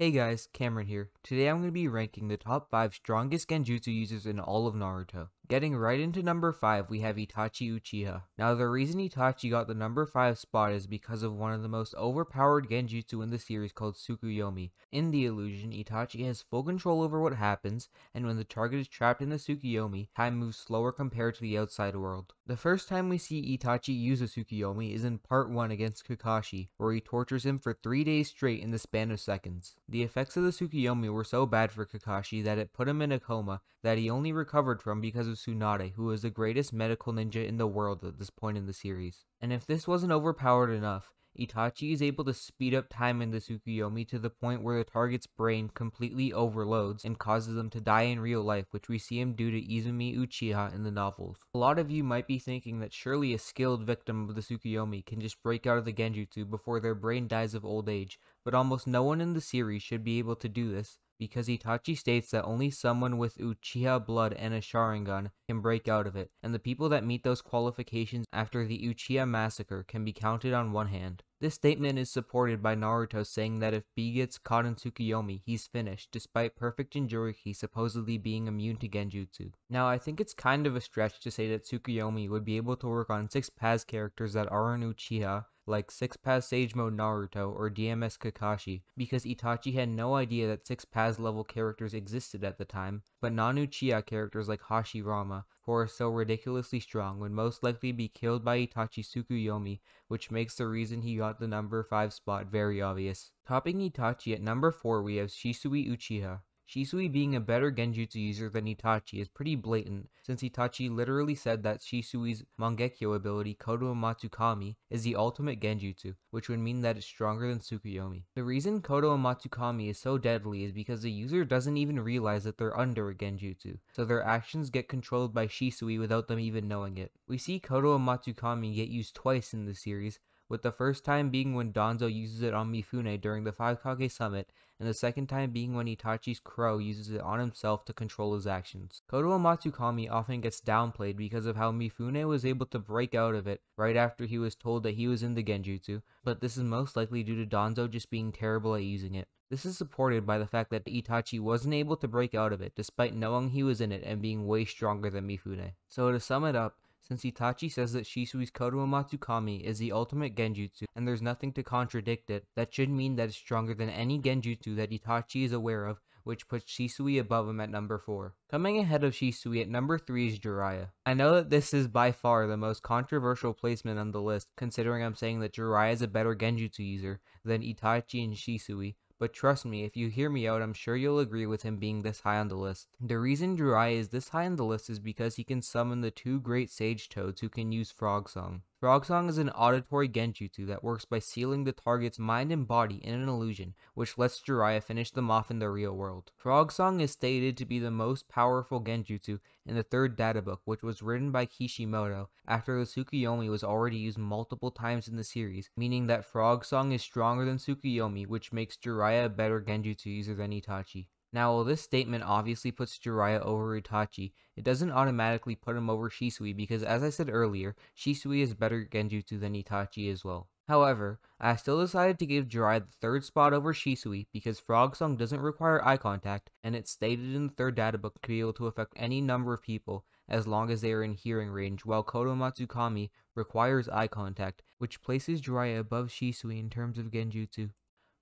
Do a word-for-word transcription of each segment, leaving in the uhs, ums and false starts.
Hey guys, Cameron here. Today I'm going to be ranking the top five strongest Genjutsu users in all of Naruto. Getting right into number five, we have Itachi Uchiha. Now the reason Itachi got the number five spot is because of one of the most overpowered Genjutsu in the series called Tsukuyomi. In the illusion, Itachi has full control over what happens, and when the target is trapped in the Tsukuyomi, time moves slower compared to the outside world. The first time we see Itachi use a Tsukuyomi is in part one against Kakashi, where he tortures him for three days straight in the span of seconds. The effects of the Tsukuyomi were so bad for Kakashi that it put him in a coma that he only recovered from because of Tsunade, who is the greatest medical ninja in the world at this point in the series. And if this wasn't overpowered enough, Itachi is able to speed up time in the Tsukuyomi to the point where the target's brain completely overloads and causes them to die in real life, which we see him do to Izumi Uchiha in the novels. A lot of you might be thinking that surely a skilled victim of the Tsukuyomi can just break out of the Genjutsu before their brain dies of old age, but almost no one in the series should be able to do this, because Itachi states that only someone with Uchiha blood and a Sharingan can break out of it, and the people that meet those qualifications after the Uchiha massacre can be counted on one hand. This statement is supported by Naruto saying that if B gets caught in Tsukuyomi, he's finished, despite perfect Jinjuriki supposedly being immune to Genjutsu. Now I think it's kind of a stretch to say that Tsukuyomi would be able to work on six P A S characters that aren't Uchiha, like six P A S Sage Mode Naruto or D M S Kakashi, because Itachi had no idea that six P A S level characters existed at the time, but non-Uchiha characters like Hashirama, who are so ridiculously strong, would most likely be killed by Itachi's Tsukuyomi, which makes the reason he got the number five spot very obvious. Topping Itachi at number four, we have Shisui Uchiha. Shisui being a better Genjutsu user than Itachi is pretty blatant, since Itachi literally said that Shisui's Mangekyo ability, Kotoamatsukami, is the ultimate Genjutsu, which would mean that it's stronger than Tsukuyomi. The reason Kotoamatsukami is so deadly is because the user doesn't even realize that they're under a Genjutsu, so their actions get controlled by Shisui without them even knowing it. We see Kotoamatsukami get used twice in the series, with the first time being when Danzo uses it on Mifune during the five Kage summit, and the second time being when Itachi's crow uses it on himself to control his actions. Kotoamatsukami often gets downplayed because of how Mifune was able to break out of it right after he was told that he was in the Genjutsu, but this is most likely due to Danzo just being terrible at using it. This is supported by the fact that Itachi wasn't able to break out of it despite knowing he was in it and being way stronger than Mifune. So to sum it up, since Itachi says that Shisui's Kotoamatsukami is the ultimate Genjutsu and there's nothing to contradict it, that should mean that it's stronger than any Genjutsu that Itachi is aware of, which puts Shisui above him at number four. Coming ahead of Shisui at number three is Jiraiya. I know that this is by far the most controversial placement on the list, considering I'm saying that Jiraiya is a better Genjutsu user than Itachi and Shisui, but trust me, if you hear me out, I'm sure you'll agree with him being this high on the list. The reason Druai is this high on the list is because he can summon the two great sage toads who can use Frog Song. Frog Song is an auditory Genjutsu that works by sealing the target's mind and body in an illusion, which lets Jiraiya finish them off in the real world. Frog Song is stated to be the most powerful Genjutsu in the third data book, which was written by Kishimoto after the Tsukuyomi was already used multiple times in the series, meaning that Frog Song is stronger than Tsukuyomi, which makes Jiraiya a better Genjutsu user than Itachi. Now, while this statement obviously puts Jiraiya over Itachi, it doesn't automatically put him over Shisui because, as I said earlier, Shisui is better Genjutsu than Itachi as well. However, I still decided to give Jiraiya the third spot over Shisui because Frog Song doesn't require eye contact, and it's stated in the third data book to be able to affect any number of people as long as they are in hearing range, while Kotoamatsukami requires eye contact, which places Jiraiya above Shisui in terms of Genjutsu.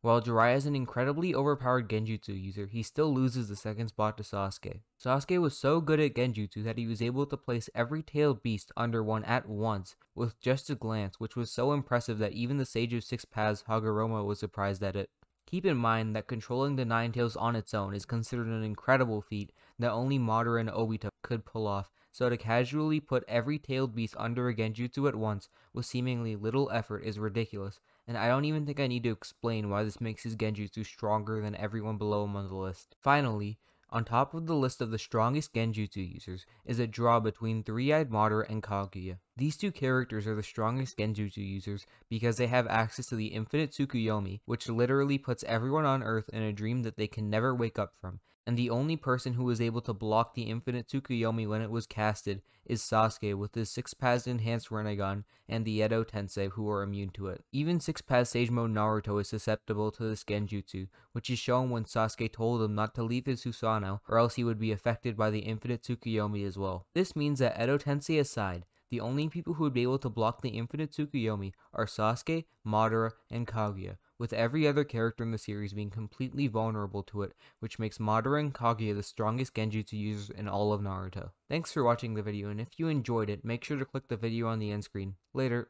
While Jiraiya is an incredibly overpowered Genjutsu user, he still loses the second spot to Sasuke. Sasuke was so good at Genjutsu that he was able to place every tailed beast under one at once with just a glance, which was so impressive that even the Sage of Six Paths Hagoromo was surprised at it. Keep in mind that controlling the Nine Tails on its own is considered an incredible feat that only Madara and Obito could pull off, so to casually put every tailed beast under a Genjutsu at once with seemingly little effort is ridiculous, and I don't even think I need to explain why this makes his Genjutsu stronger than everyone below him on the list. Finally, on top of the list of the strongest Genjutsu users is a draw between Three-Eyed Madara and Kaguya. These two characters are the strongest Genjutsu users because they have access to the Infinite Tsukuyomi, which literally puts everyone on Earth in a dream that they can never wake up from, and the only person who was able to block the Infinite Tsukuyomi when it was casted is Sasuke with his six-pass Enhanced Rinnegan and the Edo Tensei who are immune to it. Even six-pass Sage Mode Naruto is susceptible to this Genjutsu, which is shown when Sasuke told him not to leave his Susanoo or else he would be affected by the Infinite Tsukuyomi as well. This means that Edo Tensei aside, the only people who would be able to block the Infinite Tsukuyomi are Sasuke, Madara, and Kaguya, with every other character in the series being completely vulnerable to it, which makes Madara and Kaguya the strongest Genjutsu users in all of Naruto. Thanks for watching the video, and if you enjoyed it, make sure to click the video on the end screen. Later.